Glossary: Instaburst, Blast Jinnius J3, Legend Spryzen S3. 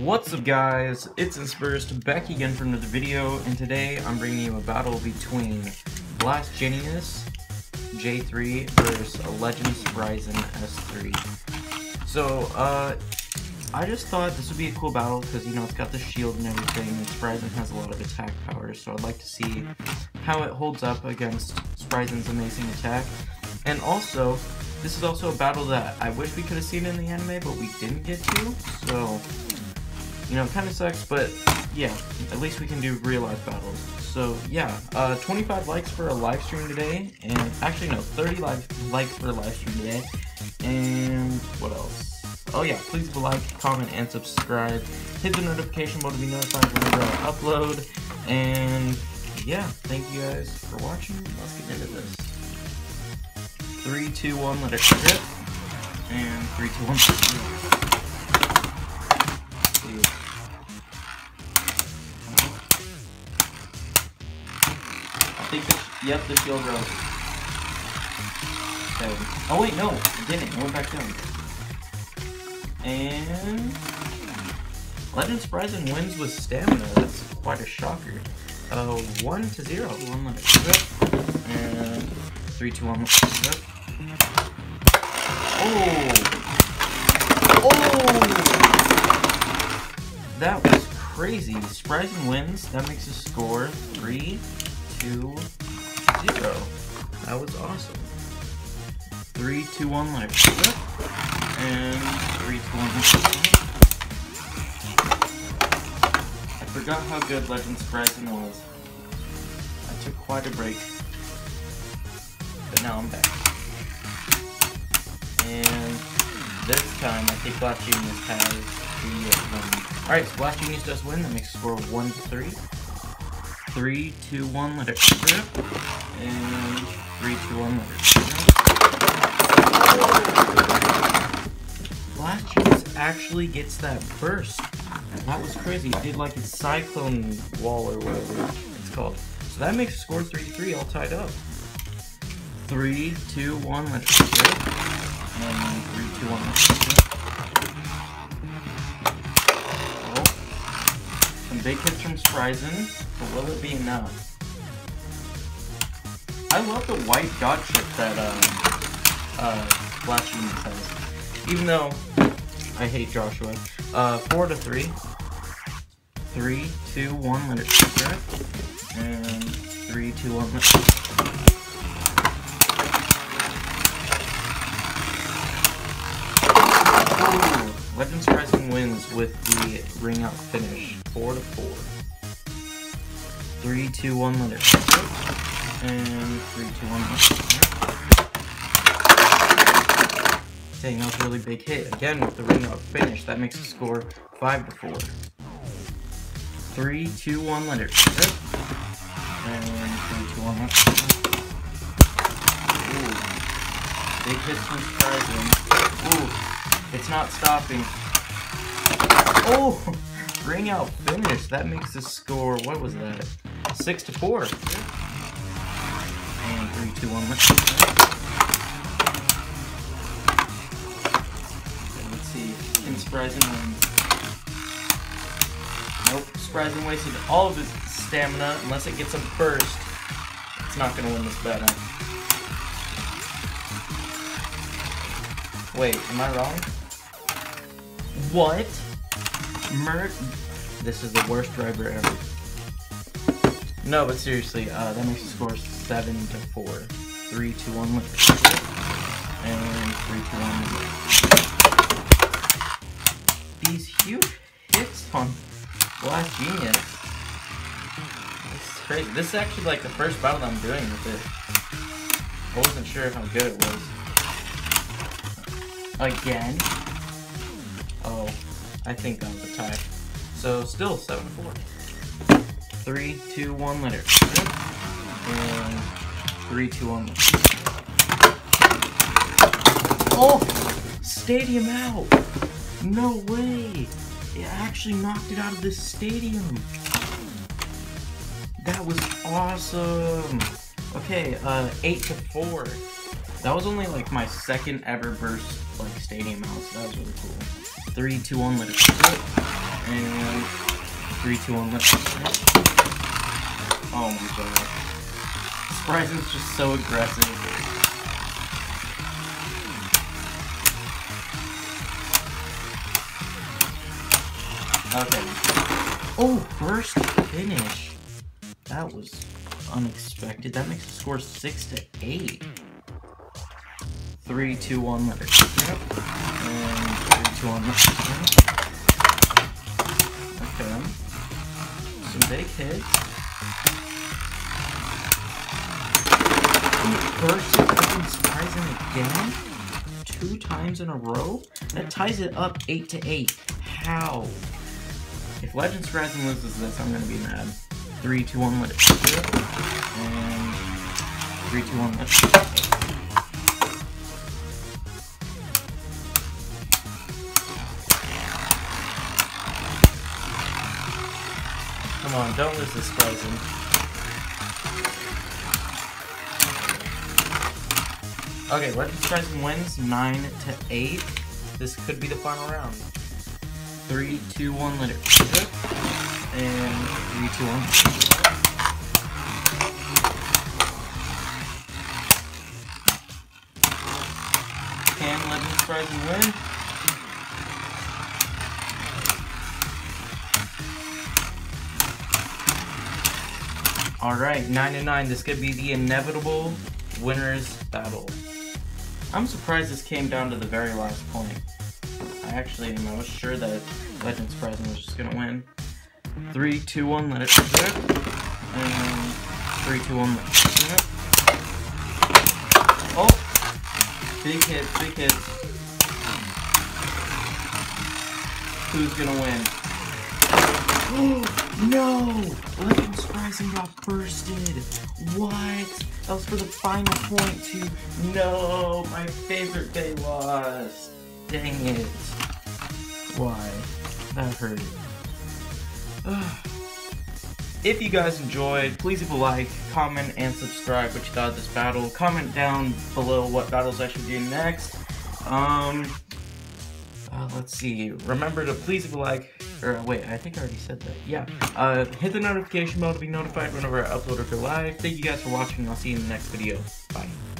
What's up guys, it's Instaburst back again for another video, and today I'm bringing you a battle between Blast Jinnius J3 versus Legend Spryzen S3. So, I just thought this would be a cool battle because, you know, it's got the shield and everything, and Spryzen has a lot of attack power, so I'd like to see how it holds up against Spryzen's amazing attack. And also, this is also a battle that I wish we could have seen in the anime, but we didn't get to, so, you know, it kind of sucks, but yeah, at least we can do real life battles. So yeah, 25 likes for a live stream today, and actually no, 30 likes for a live stream today, and what else? Oh yeah, please like, comment, and subscribe. Hit the notification bell to be notified whenever I upload, and yeah, thank you guys for watching. Let's get into this. 3, 2, 1, let it rip, and 3, 2, 1, I think this, yep, the shield rose. Okay. Oh wait, no, it didn't. It went back down. And Legend Spryzen wins with stamina. That's quite a shocker. 1-0. 1 let it rip. And 3, 2, 1 let it rip. Oh! That was crazy. Spryzen wins. That makes us score 3-2-0. That was awesome. 3, 2, 1 let it rip. And 3, 2, 1 I forgot how good Legend Spryzen was. I took quite a break, but now I'm back. And this time I think Blast Jinnius has the win. Alright, so Blast Jinnius does win. That makes the score 1-3. 3, 2, 1, let it rip, and 3, 2, 1, let it rip. Blast Jinnius actually gets that burst. That was crazy. It did like a cyclone wall or whatever it's called. So that makes the score 3-3, all tied up. 3, 2, 1, let it rip, and 3, 2, 1, let it rip. Oh. Some big hits from Spryzen. But will it be enough? I love the white dot chip that Blast Jinnius has. Even though I hate Joshua. 4-3. 3, 2, 1, let it rip. And 3, 2, 1, let it rip. Ooh, Legend Spryzen wins with the ring out finish. 4-4. 3, 2, 1, let it rip. And 3, 2, 1, let it rip. Dang, that was a really big hit. Again, with the ring out finish, that makes the score 5-4. 3, 2, 1, let it rip. And 3, 2, 1, let it rip. Ooh. Big hits from Spryzen. Ooh. It's not stopping. Oh! Ring out finish. That makes the score, what was that? 6-4. And 3, 2, 1, let's see. Can Spryzen win? Nope. Spryzen wasted all of his stamina. Unless it gets a burst, it's not going to win this battle. Wait, am I wrong? What? Mert, this is the worst driver ever. No, but seriously, that makes the score 7-4. 3, 2, 1, let it rip. And 3, 2, 1, let it rip. These huge hits on Blast Jinnius. This is crazy. This is actually like the first battle that I'm doing with it. I wasn't sure how good it was. Again. Oh. I think that was a tie. So, still 7-4. 3, 2, 1, let it rip. And 3, 2, 1, let it rip. Oh! Stadium out! No way! It actually knocked it out of this stadium. That was awesome! Okay, 8-4. That was only like my second ever burst like stadium out, so that was really cool. 3, 2, 1, let it flip. And 3, 2, 1, let it flip. Oh my god. Spryzen's just so aggressive. Okay. Oh, first finish. That was unexpected. That makes the score 6-8. 3, 2, 1, let it snap. And 3, 2, 1, let it snap. Okay. Some big hits. First Spryzen again. 2 times in a row. That ties it up 8-8. How? If Legend Spryzen loses this, I'm gonna be mad. 3, 2, 1, let it flip. And 3, 2, 1, let it flip. Come on, don't lose this, Spryzen. Okay, Legend Spryzen wins 9-8. This could be the final round. 3, 2, 1, let it flip. And 3, 2, 1. Can Legend Spryzen win? Alright, 9-9. This could be the inevitable winner's battle. I'm surprised this came down to the very last point. I actually am. I was sure that Legend Spryzen was just gonna win. 3, 2, 1, let it flip. And 3, 2, 1, let it flip. Oh! Big hit, big hit. Who's gonna win? Oh no! Legend Spryzen got bursted. What? That was for the final point too. No, my favorite they lost. Dang it. Why? That hurt. If you guys enjoyed, please leave a like, comment, and subscribe what you thought of this battle. Comment down below what battles I should do next. Let's see. Remember to please leave a like, or wait, I think I already said that. Yeah. Hit the notification bell to be notified whenever I upload or go live. Thank you guys for watching, and I'll see you in the next video. Bye.